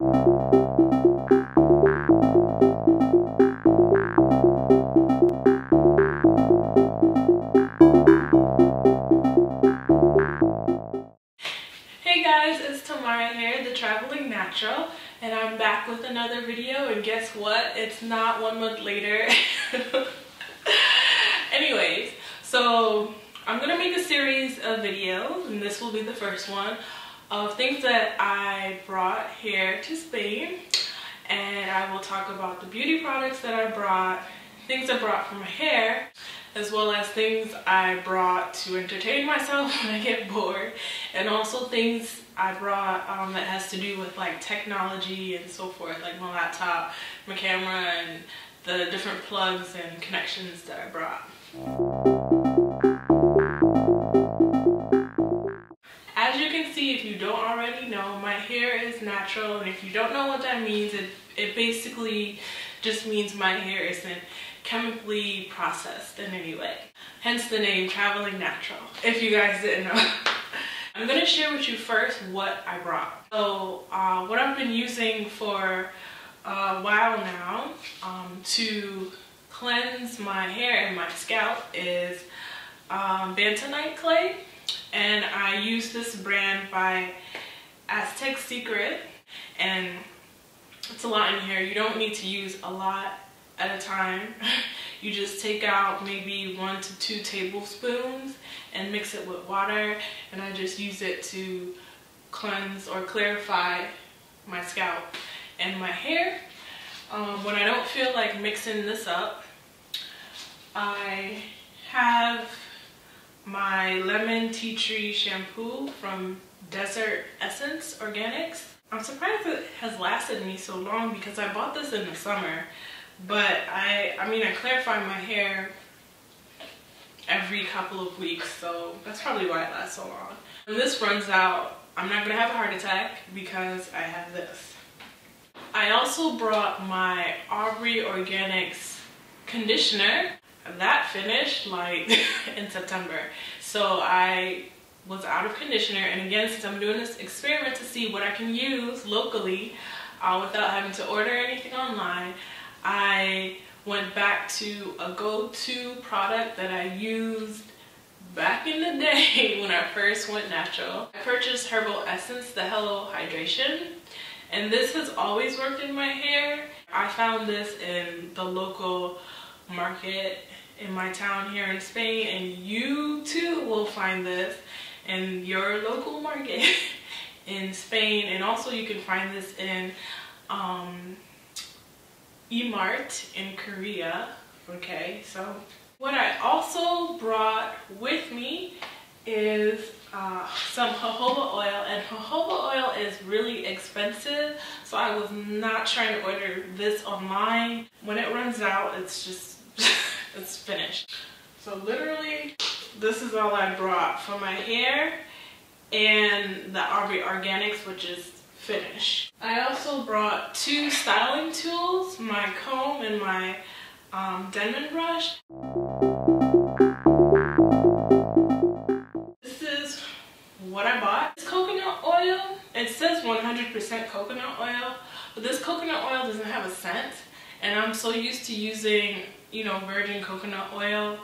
Hey guys, it's Tamara here, the Traveling Natural, and I'm back with another video, and guess what? It's not 1 month later. Anyways, so I'm gonna make a series of videos, and this will be the first one, of things that I brought here to Spain, and I will talk about the beauty products that I brought, things I brought for my hair, as well as things I brought to entertain myself when I get bored, and also things I brought that has to do with like technology and so forth, like my laptop, my camera, and the different plugs and connections that I brought. If you don't already know, my hair is natural, and if you don't know what that means, it basically just means my hair isn't chemically processed in any way. Hence the name Traveling Natural, if you guys didn't know. I'm going to share with you first what I brought. So what I've been using for a while now to cleanse my hair and my scalp is bentonite clay. And I use this brand by Aztec Secret, and it's a lot in here. You don't need to use a lot at a time. You just take out maybe 1 to 2 tablespoons and mix it with water, and I just use it to cleanse or clarify my scalp and my hair. When I don't feel like mixing this up, I have my lemon tea tree shampoo from Desert Essence Organics. I'm surprised it has lasted me so long because I bought this in the summer, but I clarify my hair every couple of weeks, so that's probably why it lasts so long. When this runs out, I'm not gonna have a heart attack because I have this. I also brought my Aubrey Organics conditioner. That finished like in September, so I was out of conditioner, and again, since I'm doing this experiment to see what I can use locally without having to order anything online, I went back to a go-to product that I used back in the day when I first went natural. I purchased Herbal Essence, the Hello Hydration, and this has always worked in my hair. I found this in the local market in my town here in Spain, and you too will find this in your local market in Spain, and also you can find this in E-Mart in Korea. Okay, so what I also brought with me is some jojoba oil, and jojoba oil is really expensive, so I was not trying to order this online. When it runs out, it's just it's finished. So literally this is all I brought for my hair and the Aubrey Organics, which is finished. I also brought 2 styling tools, my comb and my Denman brush. What I bought is coconut oil. It says 100% coconut oil, but this coconut oil doesn't have a scent, and I'm so used to using, you know, virgin coconut oil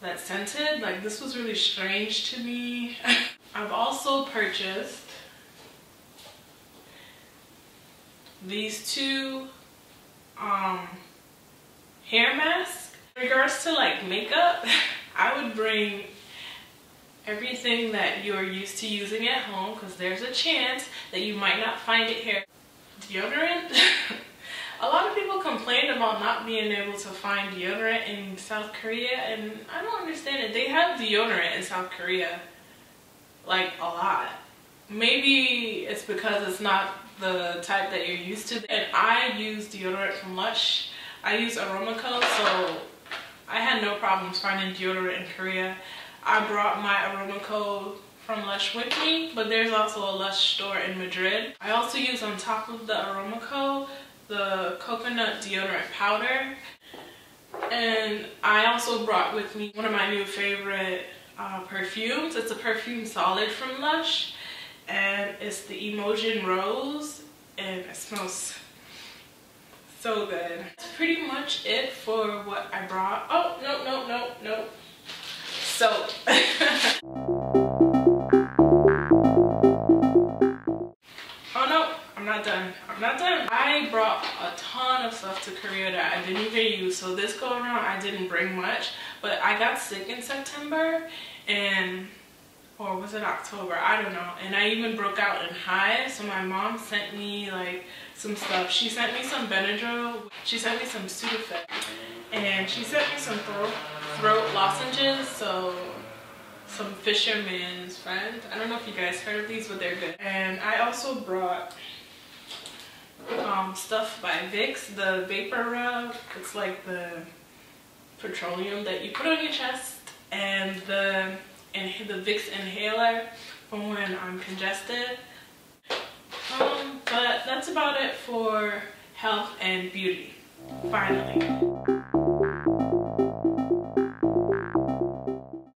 that's scented. Like, this was really strange to me. I've also purchased these 2 hair masks. In regards to like makeup, I would bring everything that you're used to using at home, because there's a chance that you might not find it here. Deodorant. A lot of people complain about not being able to find deodorant in South Korea, and I don't understand it. They have deodorant in South Korea, like a lot. Maybe it's because it's not the type that you're used to. And I use deodorant from Lush. I use Aromaco, so I had no problems finding deodorant in Korea. I brought my Aromaco from Lush with me, but there's also a Lush store in Madrid. I also use, on top of the Aromaco, the coconut deodorant powder. And I also brought with me one of my new favorite perfumes. It's a perfume solid from Lush, and it's the Emojan Rose. and it smells so good. That's pretty much it for what I brought. Oh, no, no, no, no. So. Oh no, I'm not done. I'm not done. I brought a ton of stuff to Korea that I didn't even use. So this go around, I didn't bring much, but I got sick in September and, or was it October? I don't know. And I even broke out in hives. So my mom sent me like some stuff. She sent me some Benadryl. She sent me some Sudafed. And she sent me some throat lozenges. So some Fisherman's Friend. I don't know if you guys heard of these, but they're good. And I also brought stuff by Vicks. The vapor rub. It's like the petroleum that you put on your chest. And the Vicks inhaler for when I'm congested. But that's about it for health and beauty, finally.